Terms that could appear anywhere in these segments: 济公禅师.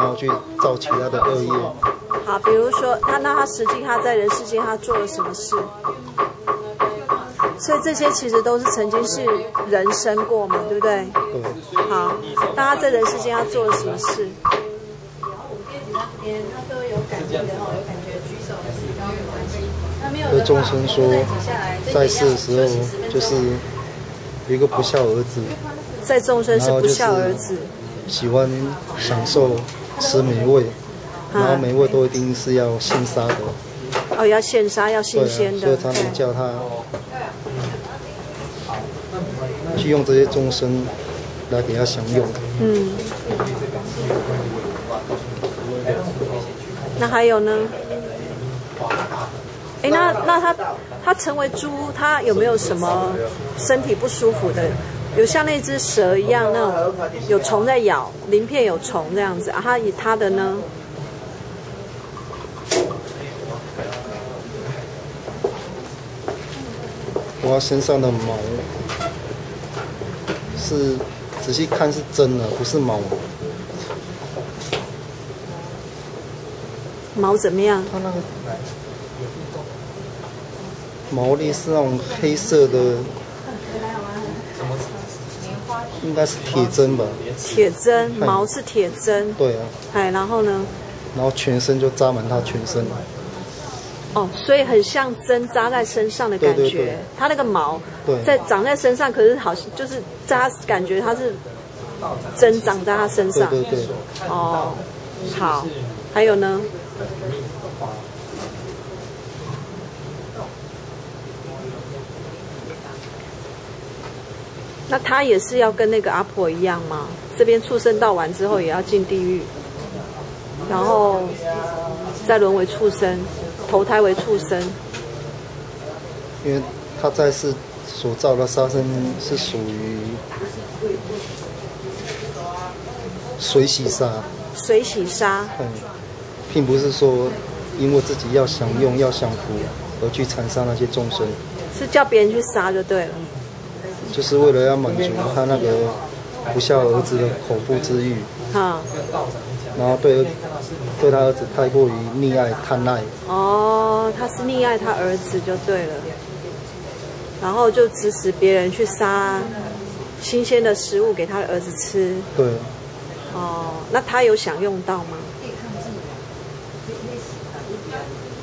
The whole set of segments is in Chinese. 然后去造其他的恶业。好，比如说那他实际他在人世间他做了什么事？所以这些其实都是曾经是人生过嘛，对不对？对。好，那他在人世间他做了什么事？ 那各位有感觉的哦，有感觉举手是比较有关系。那没有的众生说，在世的时候就是有一个不孝儿子，在众生是不孝儿子，喜欢享受吃美味，然后美味都一定是要现杀的。哦，要现杀，要新鲜的。所以他们叫他去用这些众生来给他享用。嗯。 那还有呢？哎，那他成为猪，他有没有什么身体不舒服的？有像那只蛇一样那种有虫在咬，鳞片有虫这样子啊？他的呢？我身上的毛是仔细看是真的，不是毛。 毛怎么样？它那个毛粒是那种黑色的，应该是铁针吧？铁针，毛是铁针。对啊。哎，然后呢？然后全身就扎满它全身。哦，所以很像针扎在身上的感觉。它那个毛在长在身上，可是好像就是扎，感觉它是针长在它身上。对对对。哦，好，还有呢？ 那他也是要跟那个阿婆一样吗？这边畜生道完之后也要进地狱，然后再沦为畜生，投胎为畜生。因为他在世所造的杀生是属于水洗杀。水洗杀。嗯。 并不是说，因为自己要享用、要享福而去残杀那些众生，是叫别人去杀就对了。就是为了要满足他那个不孝儿子的口腹之欲。啊、嗯。然后对他儿子太过于溺爱、贪爱。哦，他是溺爱他儿子就对了，然后就指使别人去杀新鲜的食物给他的儿子吃。对。哦，那他有享用到吗？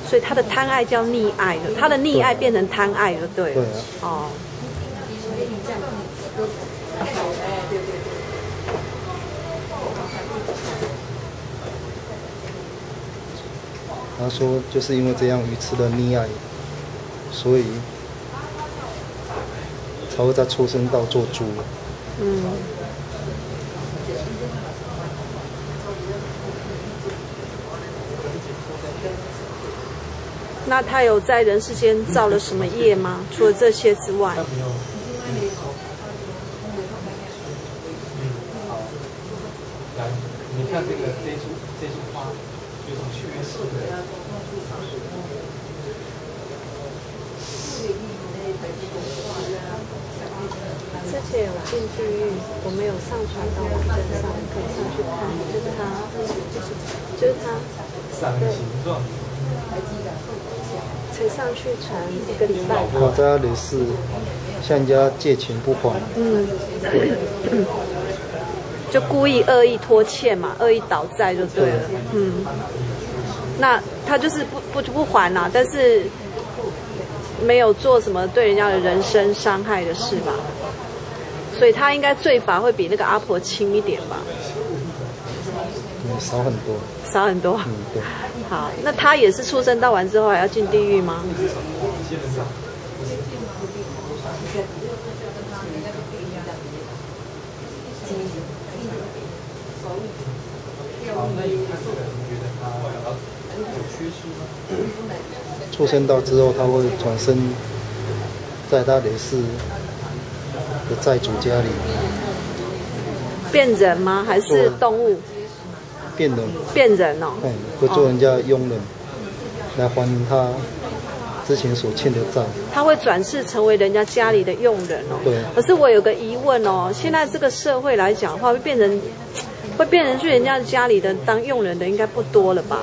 所以他的贪爱叫溺爱，他的溺爱变成贪爱就对了。哦。他说，就是因为这样愚痴的溺爱，所以才会在畜生道做猪。嗯。 那他有在人世间造了什么业吗？除了这些之外，你看这个这株花有什么缺失的？之前有进地狱，我没有上传到网站上，可以上去看。就是他。伞形状。 才上去传一个礼拜。我在那里是向人家借钱不还，嗯，就故意恶意拖欠嘛，恶意倒债就对了，对嗯。那他就是不还啦、啊，但是没有做什么对人家的人身伤害的事吧，所以他应该罪罚会比那个阿婆轻一点吧。 少很多，少很多。嗯，对。好，那他也是畜生道完之后还要进地狱吗？畜生道之后，他会转身在他累世的债主家里变人吗？还是动物？ 变人，变人哦，嗯，会做人家佣人，哦、来还他之前所欠的债。他会转世成为人家家里的佣人哦。对。可是我有个疑问哦，现在这个社会来讲的话，会变成会变成去人家家里的当佣人的应该不多了吧？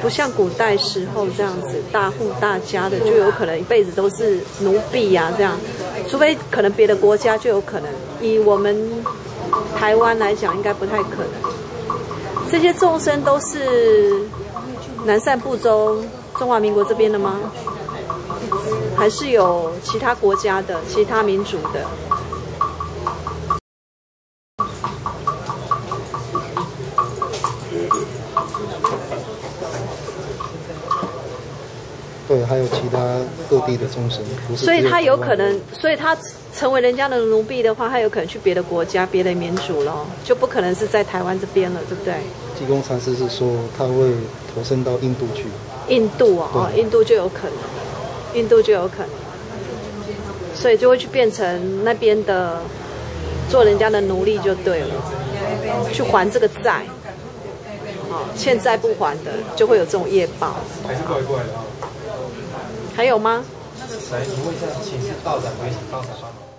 不像古代时候这样子大户大家的，就有可能一辈子都是奴婢呀、这样。除非可能别的国家就有可能，以我们台湾来讲，应该不太可能。这些众生都是南赡部洲中华民国这边的吗？还是有其他国家的、其他民族的？ 对，还有其他各地的众生，所以他有可能，所以他成为人家的奴婢的话，他有可能去别的国家、别的民族咯，就不可能是在台湾这边了，对不对？济公禅师是说他会投身到印度去。印度哦，哦，印度就有可能，印度就有可能，所以就会去变成那边的做人家的奴隶就对了，去还这个债。哦，欠债不还的就会有这种业报。还是怪怪的。 还有吗？来，请问一下，请示道长，有请道长帮忙。